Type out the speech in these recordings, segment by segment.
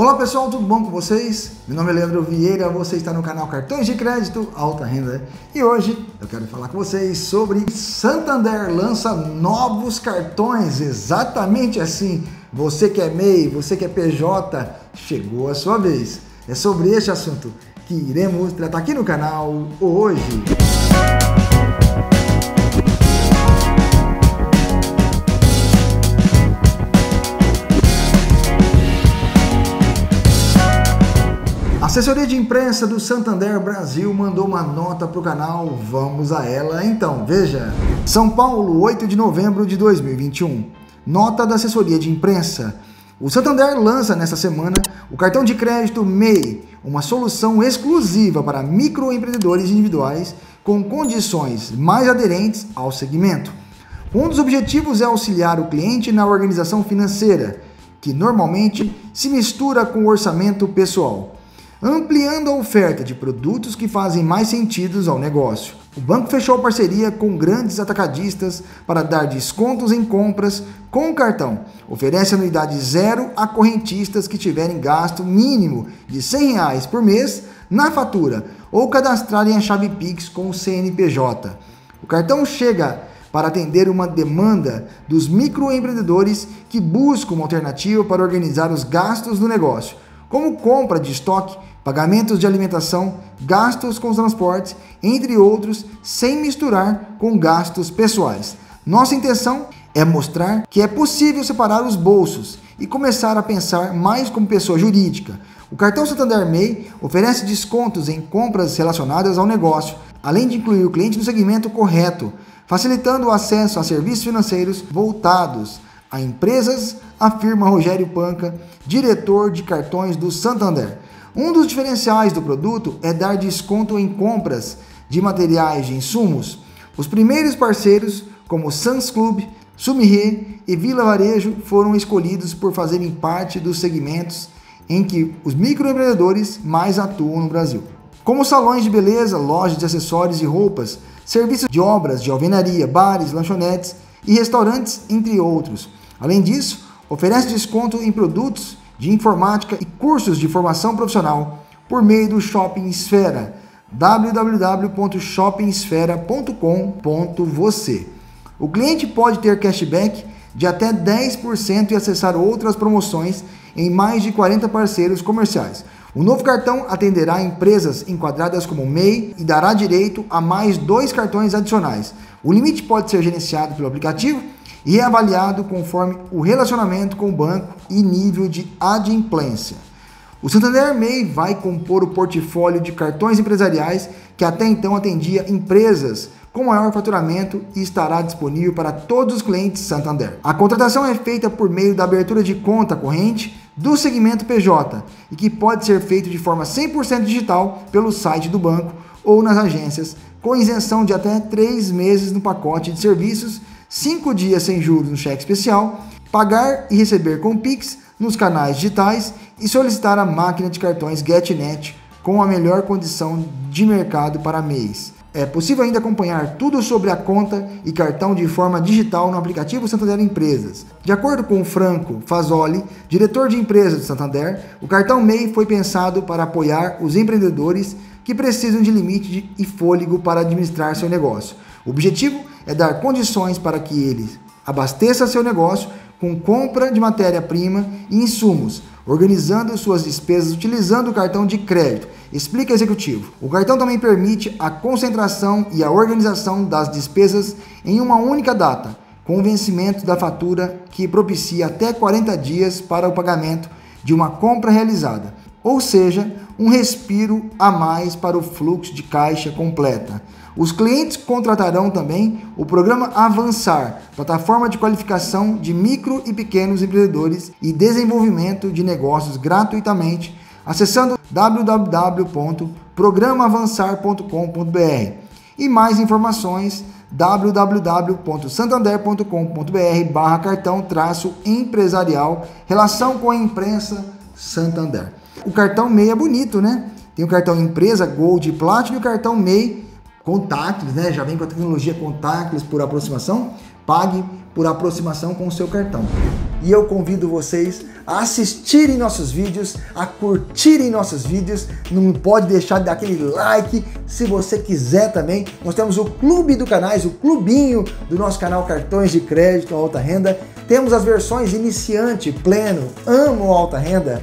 Olá pessoal, tudo bom com vocês? Meu nome é Leandro Vieira, você está no canal Cartões de Crédito Alta Renda e hoje eu quero falar com vocês sobre Santander lança novos cartões, exatamente assim, você que é MEI, você que é PJ, chegou a sua vez. É sobre este assunto que iremos tratar aqui no canal hoje. A assessoria de imprensa do Santander Brasil mandou uma nota para o canal, vamos a ela então, veja. São Paulo, 8 de novembro de 2021. Nota da assessoria de imprensa. O Santander lança nesta semana o cartão de crédito MEI, uma solução exclusiva para microempreendedores individuais com condições mais aderentes ao segmento. Um dos objetivos é auxiliar o cliente na organização financeira, que normalmente se mistura com o orçamento pessoal, ampliando a oferta de produtos que fazem mais sentido ao negócio. O banco fechou parceria com grandes atacadistas para dar descontos em compras com o cartão. Oferece anuidade zero a correntistas que tiverem gasto mínimo de R$ 100 por mês na fatura ou cadastrarem a chave Pix com o CNPJ. O cartão chega para atender uma demanda dos microempreendedores que buscam uma alternativa para organizar os gastos do negócio, como compra de estoque, pagamentos de alimentação, gastos com transportes, entre outros, sem misturar com gastos pessoais. Nossa intenção é mostrar que é possível separar os bolsos e começar a pensar mais como pessoa jurídica. O cartão Santander MEI oferece descontos em compras relacionadas ao negócio, além de incluir o cliente no segmento correto, facilitando o acesso a serviços financeiros voltados a empresas, afirma Rogério Panca, diretor de cartões do Santander. Um dos diferenciais do produto é dar desconto em compras de materiais de insumos. Os primeiros parceiros, como Sam's Club, Sumirê e Vila Varejo, foram escolhidos por fazerem parte dos segmentos em que os microempreendedores mais atuam no Brasil, como salões de beleza, lojas de acessórios e roupas, serviços de obras de alvenaria, bares, lanchonetes e restaurantes, entre outros. Além disso, oferece desconto em produtos de informática e cursos de formação profissional por meio do Shopping Sfera, www.shoppingsfera.com.vc. O cliente pode ter cashback de até 10% e acessar outras promoções em mais de 40 parceiros comerciais. O novo cartão atenderá empresas enquadradas como MEI e dará direito a mais 2 cartões adicionais. O limite pode ser gerenciado pelo aplicativo e é avaliado conforme o relacionamento com o banco e nível de adimplência. O Santander MEI vai compor o portfólio de cartões empresariais que até então atendia empresas com maior faturamento e estará disponível para todos os clientes Santander. A contratação é feita por meio da abertura de conta corrente do segmento PJ e que pode ser feito de forma 100% digital pelo site do banco ou nas agências, com isenção de até 3 meses no pacote de serviços, 5 dias sem juros no cheque especial, pagar e receber com Pix nos canais digitais e solicitar a máquina de cartões GetNet com a melhor condição de mercado para MEIs. É possível ainda acompanhar tudo sobre a conta e cartão de forma digital no aplicativo Santander Empresas. De acordo com o Franco Fazoli, diretor de empresas do Santander, o cartão MEI foi pensado para apoiar os empreendedores que precisam de limite e fôlego para administrar seu negócio. O objetivo é dar condições para que eles abasteçam seu negócio com compra de matéria-prima e insumos, organizando suas despesas utilizando o cartão de crédito, explica o executivo. O cartão também permite a concentração e a organização das despesas em uma única data, com o vencimento da fatura que propicia até 40 dias para o pagamento de uma compra realizada, ou seja, um respiro a mais para o fluxo de caixa completa. Os clientes contratarão também o programa Avançar, plataforma de qualificação de micro e pequenos empreendedores e desenvolvimento de negócios gratuitamente, acessando www.programaavançar.com.br e mais informações www.santander.com.br/cartão-empresarial, relação com a imprensa Santander. O cartão MEI é bonito, né? Tem o cartão Empresa, Gold, Platinum e o cartão MEI Contactless, né? Já vem com a tecnologia Contactless por aproximação. Pague por aproximação com o seu cartão. E eu convido vocês a assistirem nossos vídeos, a curtirem nossos vídeos, não pode deixar de dar aquele like se você quiser também. Nós temos o clube do canais, o clubinho do nosso canal Cartões de Crédito Alta Renda. Temos as versões iniciante, pleno, amo alta renda,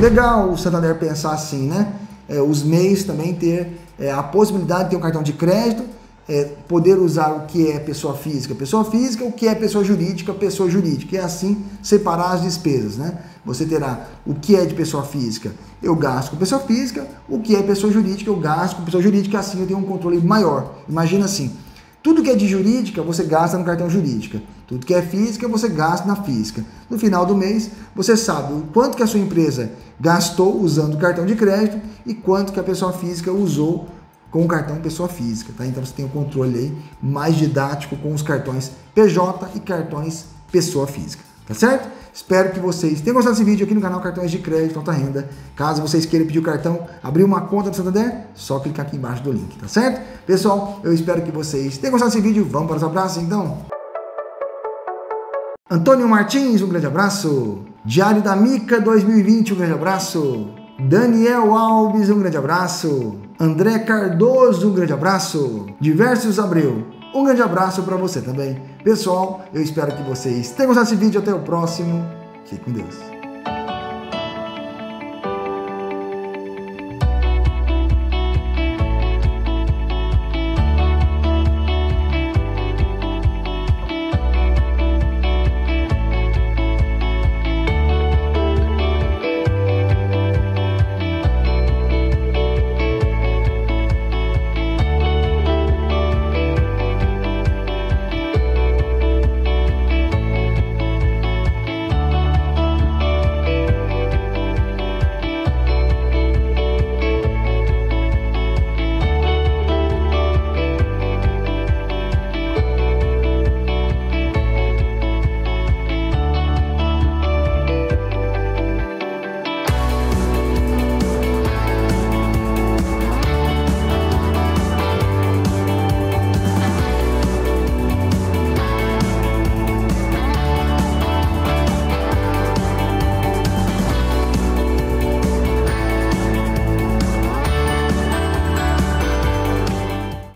Legal o Santander pensar assim, né? Os MEIs também ter a possibilidade de ter um cartão de crédito, poder usar o que é pessoa física, o que é pessoa jurídica, e assim separar as despesas, né? Você terá o que é de pessoa física, eu gasto com pessoa física, o que é pessoa jurídica, eu gasto com pessoa jurídica, assim eu tenho um controle maior. Imagina assim, tudo que é de jurídica, você gasta no cartão jurídica, tudo que é física, você gasta na física. No final do mês, você sabe o quanto que a sua empresa gastou usando o cartão de crédito e quanto que a pessoa física usou com o cartão pessoa física, tá? Então você tem um controle aí mais didático com os cartões PJ e cartões pessoa física, tá certo? Espero que vocês tenham gostado desse vídeo aqui no canal Cartões de Crédito Alta Renda. Caso vocês queiram pedir o cartão, abrir uma conta do Santander, só clicar aqui embaixo do link, tá certo? Pessoal, eu espero que vocês tenham gostado desse vídeo. Vamos para os abraços, então? Antônio Martins, um grande abraço. Diário da Mica 2020, um grande abraço. Daniel Alves, um grande abraço. André Cardoso, um grande abraço. Diversos Abreu, um grande abraço para você também. Pessoal, eu espero que vocês tenham gostado desse vídeo. Até o próximo. Fique com Deus.